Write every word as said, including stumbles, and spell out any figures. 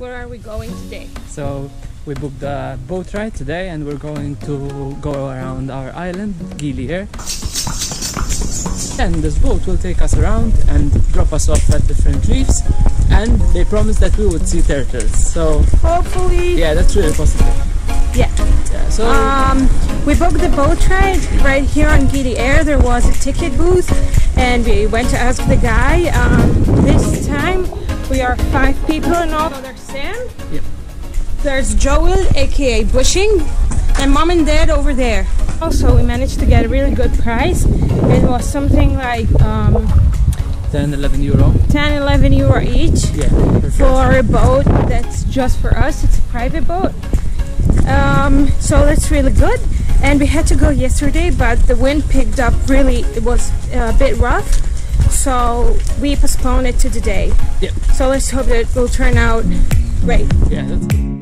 Where are we going today? So we booked a boat ride today and we're going to go around our island, Gili Air. And this boat will take us around and drop us off at different reefs, and they promised that we would see turtles. So hopefully, yeah, that's really possible. Yeah. Yeah. So um, we booked the boat ride right here on Gili Air. There was a ticket booth, and we went to ask the guy. Um, this time we are five people in all. So there's Sam. Yep. There's Joel, aka Bushing, and Mom and Dad over there. Also, we managed to get a really good price. It was something like um, ten eleven euro. ten eleven euro each, yeah, for a boat that's just for us. It's a private boat. Um, so that's really good. And we had to go yesterday, but the wind picked up really, it was a bit rough. So we postponed it to today. Yeah. So let's hope that it will turn out great. Yeah. That's